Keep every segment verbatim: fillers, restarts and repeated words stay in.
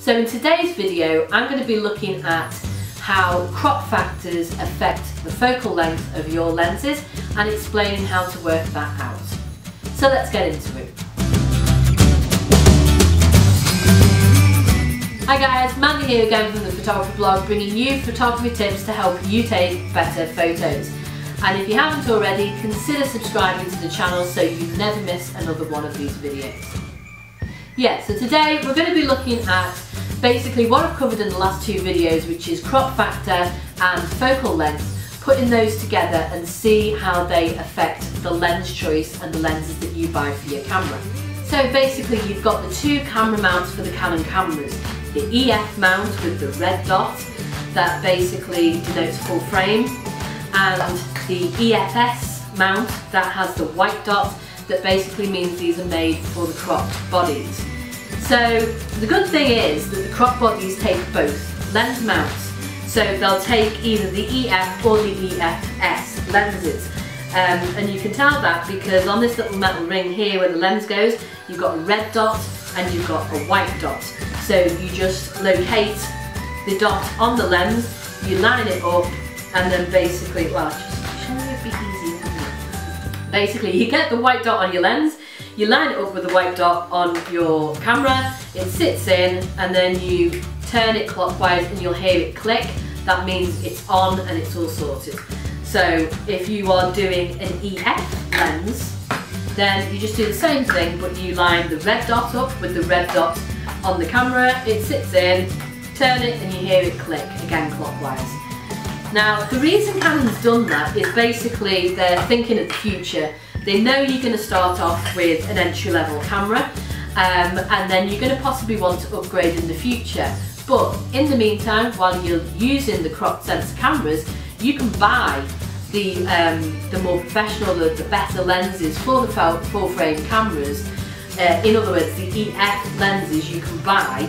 So in today's video, I'm going to be looking at how crop factors affect the focal length of your lenses and explaining how to work that out. So let's get into it. Hi guys, Mandy here again from the Photography Blog, bringing you photography tips to help you take better photos. And if you haven't already, consider subscribing to the channel so you never miss another one of these videos. Yeah, so today we're going to be looking at basically what I've covered in the last two videos, which is crop factor and focal length, putting those together and see how they affect the lens choice and the lenses that you buy for your camera. So basically you've got the two camera mounts for the Canon cameras. The E F mount with the red dot that basically denotes full frame, and the E F S mount that has the white dot that basically means these are made for the cropped bodies. So the good thing is that the crop bodies take both lens mounts. So they'll take either the E F or the E F S lenses. Um, and you can tell that because on this little metal ring here where the lens goes, you've got a red dot and you've got a white dot. So you just locate the dot on the lens, you line it up, and then basically, well, just show you it'd be easy. Basically, you get the white dot on your lens, you line it up with the white dot on your camera, it sits in, and then you turn it clockwise and you'll hear it click. That means it's on and it's all sorted. So if you are doing an E F lens, then you just do the same thing, but you line the red dot up with the red dot on the camera, it sits in, turn it and you hear it click, again clockwise. Now, the reason Canon's done that is basically they're thinking of the future. They know you're going to start off with an entry-level camera, um, and then you're going to possibly want to upgrade in the future. But in the meantime, while you're using the crop sensor cameras, you can buy the, um, the more professional, the, the better lenses for the full-frame cameras. Uh, in other words, the E F lenses you can buy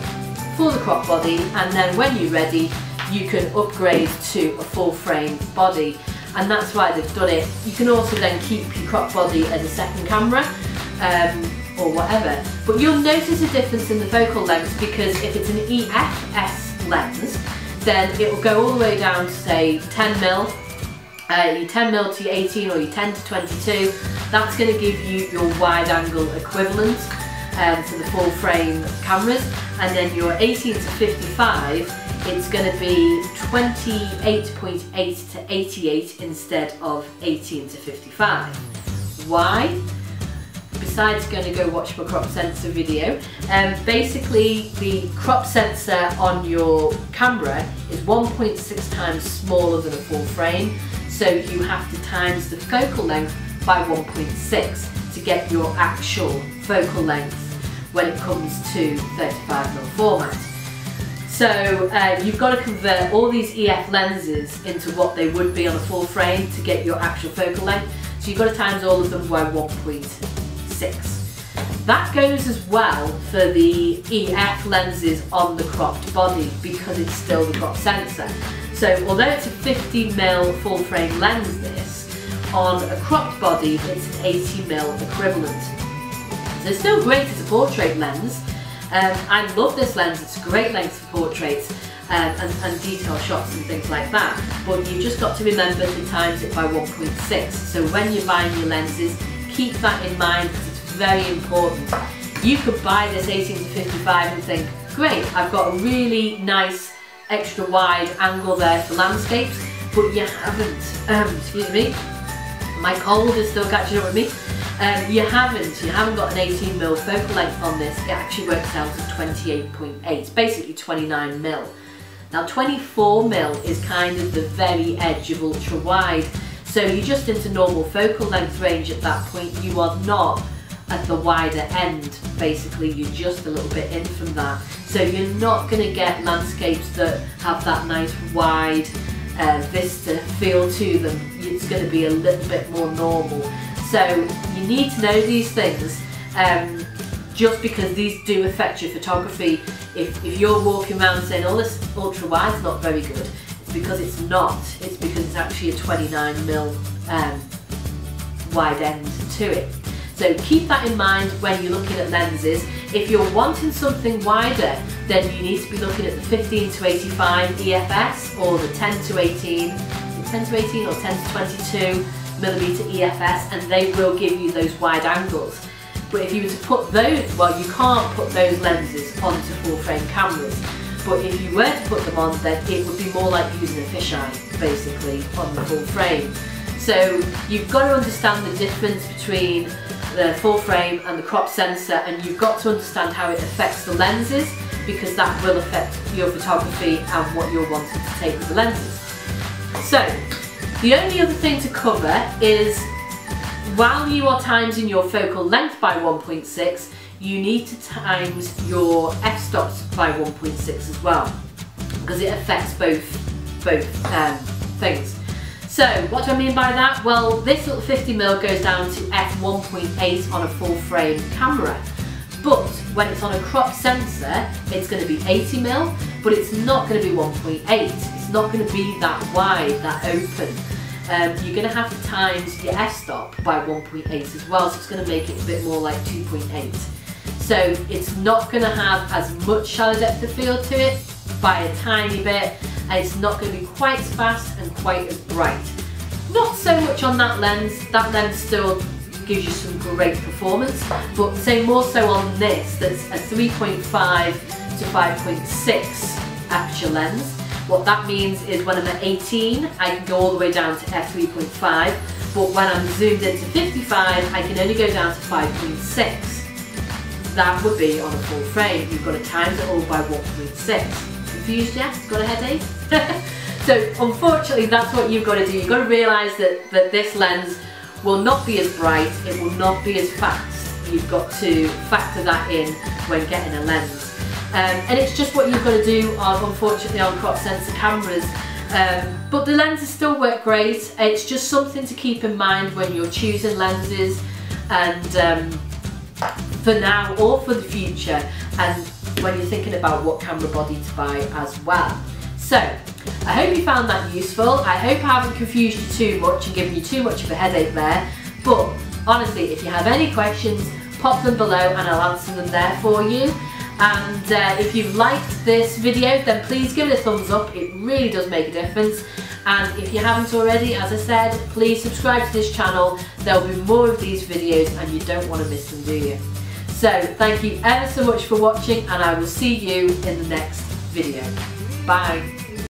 for the crop body, and then when you're ready, you can upgrade to a full frame body, and that's why they've done it. You can also then keep your crop body as a second camera um, or whatever, but you'll notice a difference in the focal length, because if it's an E F S lens, then it will go all the way down to say ten mil, uh, your ten mil to your eighteen or your ten to twenty-two. That's going to give you your wide angle equivalent um, for the full frame cameras, and then your eighteen to fifty-five, it's going to be twenty-eight point eight to eighty-eight instead of eighteen to fifty-five. Why? Besides going to go watch my crop sensor video, um, basically the crop sensor on your camera is one point six times smaller than a full frame, so you have to times the focal length by one point six to get your actual focal length when it comes to thirty-five mil format. So uh, you've got to convert all these E F lenses into what they would be on a full frame to get your actual focal length. So you've got to times all of them by one point six. That goes as well for the E F lenses on the cropped body, because it's still the crop sensor. So although it's a fifty mil full frame lens, this, on a cropped body it's an eighty mil equivalent. So it's still great as a portrait lens. Um, I love this lens, it's a great length for portraits um, and, and detail shots and things like that, but you've just got to remember to times it by one point six. So when you're buying your lenses, keep that in mind, because it's very important. You could buy this eighteen to fifty-five and think, great, I've got a really nice extra wide angle there for landscapes, but you haven't, um, excuse me, my cold is still catching up with me. Um, you haven't, you haven't got an eighteen mil focal length on this. It actually works out to twenty-eight point eight, basically twenty-nine mil. Now twenty-four mil is kind of the very edge of ultra wide, so you're just into normal focal length range at that point. You are not at the wider end, basically, you're just a little bit in from that. So you're not going to get landscapes that have that nice wide uh, vista feel to them. It's going to be a little bit more normal. So you need to know these things, um, just because these do affect your photography. If, if you're walking around saying, oh, this ultra wide's not very good, it's because it's not. It's because it's actually a twenty-nine mil um, wide end to it. So keep that in mind when you're looking at lenses. If you're wanting something wider, then you need to be looking at the fifteen to eighty-five E F S or the ten to eighteen, ten to eighteen or ten to twenty-two millimeter E F S, and they will give you those wide angles. But if you were to put those, well, you can't put those lenses onto full frame cameras, but if you were to put them on, then it would be more like using a fisheye, basically, on the full frame. So you've got to understand the difference between the full frame and the crop sensor, and you've got to understand how it affects the lenses, because that will affect your photography and what you're wanting to take with the lenses. So the only other thing to cover is, while you are timesing your focal length by one point six, you need to times your f-stops by one point six as well, because it affects both, both um, things. So what do I mean by that? Well, this little fifty millimeter goes down to f one point eight on a full frame camera, but when it's on a crop sensor, it's going to be eighty millimeter, but it's not going to be one point eight. It's not going to be that wide, that open. Um, you're going to have to times your f-stop by one point eight as well, so it's going to make it a bit more like two point eight. So it's not going to have as much shallow depth of field to it by a tiny bit, and it's not going to be quite as fast and quite as bright. Not so much on that lens. That lens still gives you some great performance, but say more so on this, that's a three point five to five point six aperture lens. What that means is when I'm at eighteen, I can go all the way down to f three point five, but when I'm zoomed into fifty-five, I can only go down to five point six. That would be on a full frame. You've got to times it all by one point six. Confused yet? Got a headache? So unfortunately, that's what you've got to do. You've got to realise that, that this lens will not be as bright, it will not be as fast. You've got to factor that in when getting a lens. Um, and it's just what you've got to do, on, unfortunately, on crop sensor cameras. Um, but the lenses still work great. It's just something to keep in mind when you're choosing lenses, and um, for now or for the future, and when you're thinking about what camera body to buy as well. So I hope you found that useful. I hope I haven't confused you too much and given you too much of a headache there. But honestly, if you have any questions, pop them below and I'll answer them there for you. And uh, if you liked this video, then please give it a thumbs up. It really does make a difference. And if you haven't already, as I said, please subscribe to this channel. There'll be more of these videos and you don't want to miss them, do you? So thank you ever so much for watching, and I will see you in the next video. Bye.